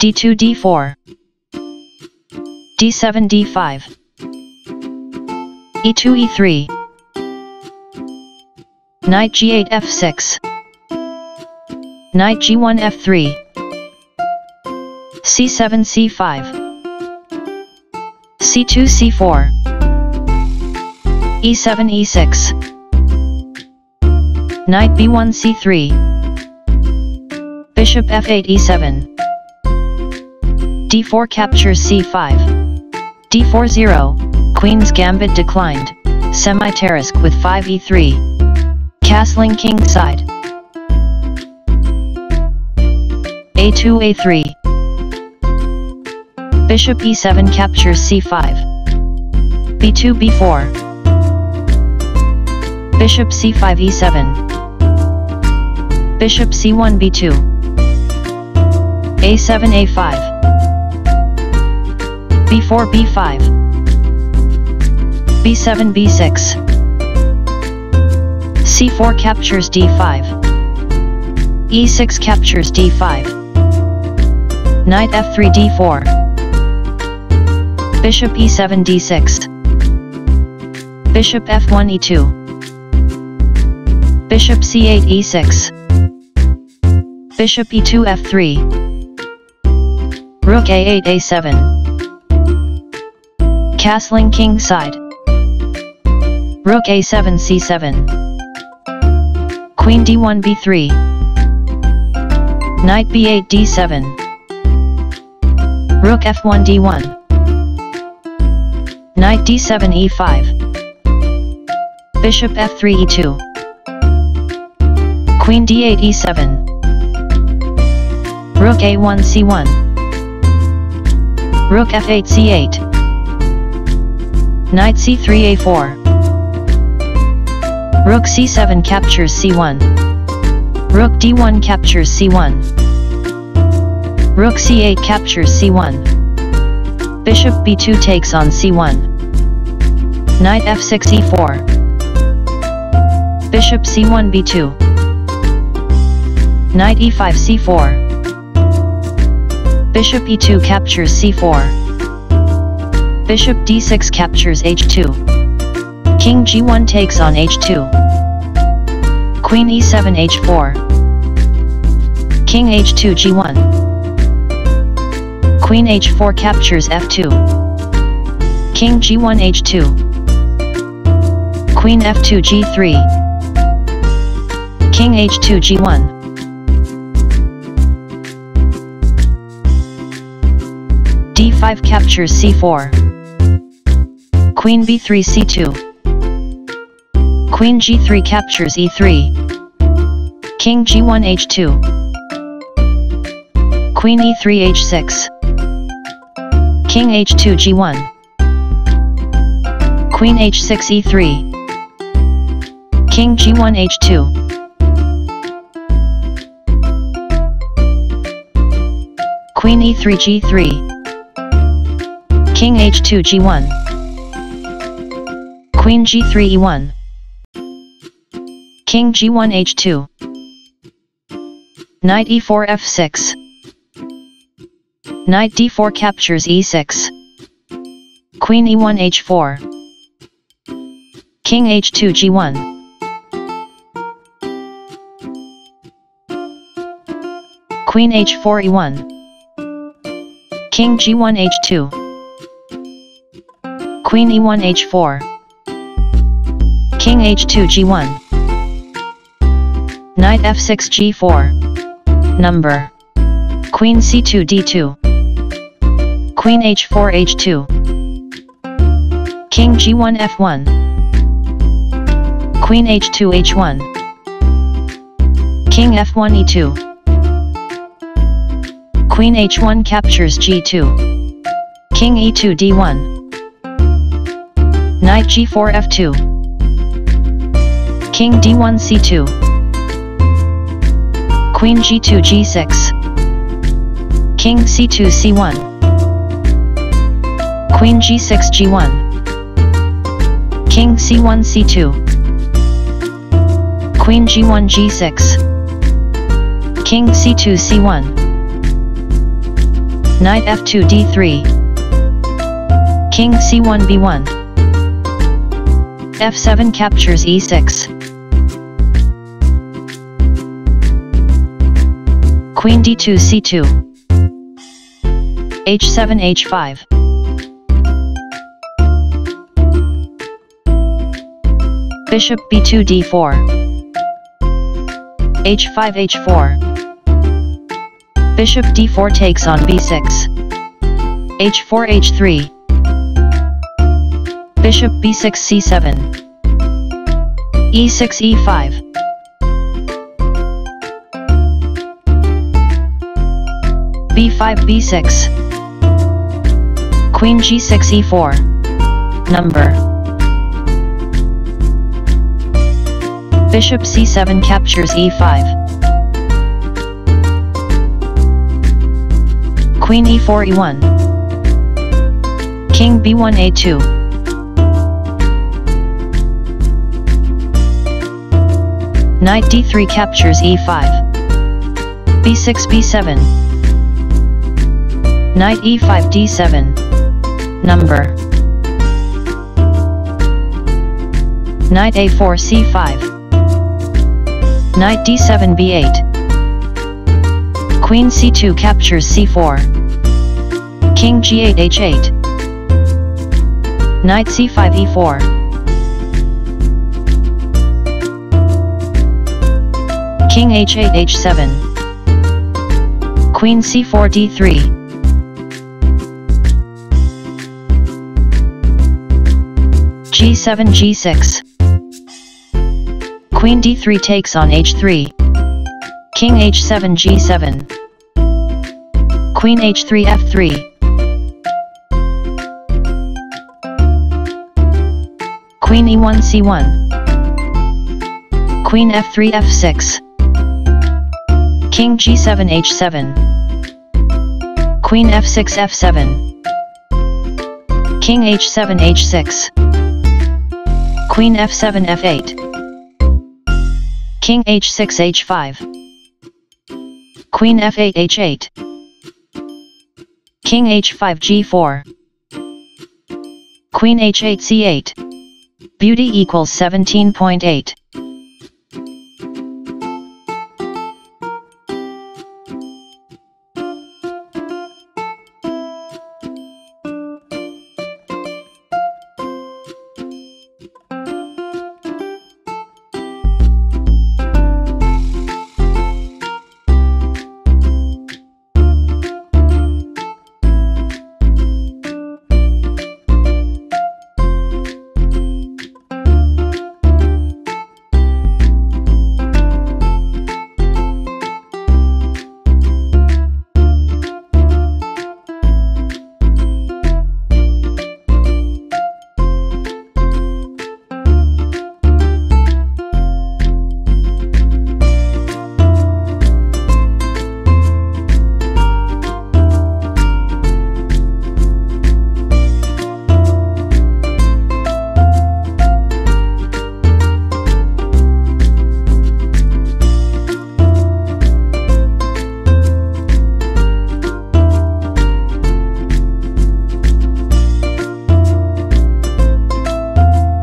d2 d4 d7 d5 e2 e3 knight g8 f6 knight g1 f3 c7 c5 c2 c4 e7 e6 knight b1 c3 bishop f8 e7 d4 captures c5 d4 0 queen's gambit declined semi-tarisk with 5 e3 castling king side a2 a3 bishop e7 captures c5 b2 b4 bishop c5 e7 bishop c1 b2 a7 a5 b4 b5 b7 b6 c4 captures d5 e6 captures d5 knight f3 d4 bishop e7 d6 bishop f1 e2 bishop c8 e6 bishop e2 f3 rook a8 a7 castling king side rook a7 c7 queen d1 b3 knight b8 d7 rook f1 d1 knight d7 e5 bishop f3 e2 queen d8 e7 rook a1 c1 rook f8 c8 knight c3 a4 rook c7 captures c1 rook d1 captures c1 rook c8 captures c1 bishop b2 takes on c1 knight f6 e4 bishop c1 b2 knight e5 c4 bishop e2 captures c4 bishop d6 captures h2 king g1 takes on h2 queen e7 h4 king h2 g1 queen h4 captures f2 king g1 h2 queen f2 g3 king h2 g1 d5 captures c4 queen b3 c2 queen g3 captures e3 king g1 h2 queen e3 h6 king h2 g1 queen h6 e3 king g1 h2 queen e3 g3 king h2 g1 queen g3 e1 king g1 h2 knight e4 f6 knight d4 captures e6 queen e1 h4 king h2 g1 queen h4 e1 king g1 h2 queen e1 h4 king h2 g1 knight f6 g4 number queen c2 d2 queen h4 h2 king g1 f1 queen h2 h1 king f1 e2 queen h1 captures g2 king e2 d1 knight g4 f2 king d1 c2 queen g2 g6 king c2 c1 queen g6 g1 king c1 c2 queen g1 g6 king c2 c1 Knight f2 d3. King c1 b1. f7 captures e6. Queen d2 c2. h7 h5. Bishop b2 d4. h5 h4. Bishop d4 takes on b6. h4 h3. Bishop b6 c7. e6 e5. b5 b6. Queen g6 e4. Number. Bishop c7 captures e5. Queen e4 e1. King b1 a2. Knight d3 captures e5. b6 b7. Knight e5 d7. Number. Knight a4 c5. Knight d7 b8. Queen c2 captures c4. King g8 h8. Knight c5 e4. King h8 h7. Queen c4 d3. g7 g6. Queen d3 takes on h3. King h7 g7. Queen h3 f3. Queen e1 c1. Queen f3 f6. King g7 h7. Queen f6 f7. King h7 h6. Queen f7 f8. King h6 h5. Queen f8 h8. King h5 g4. Queen h8 c8. Beauty equals 17.8.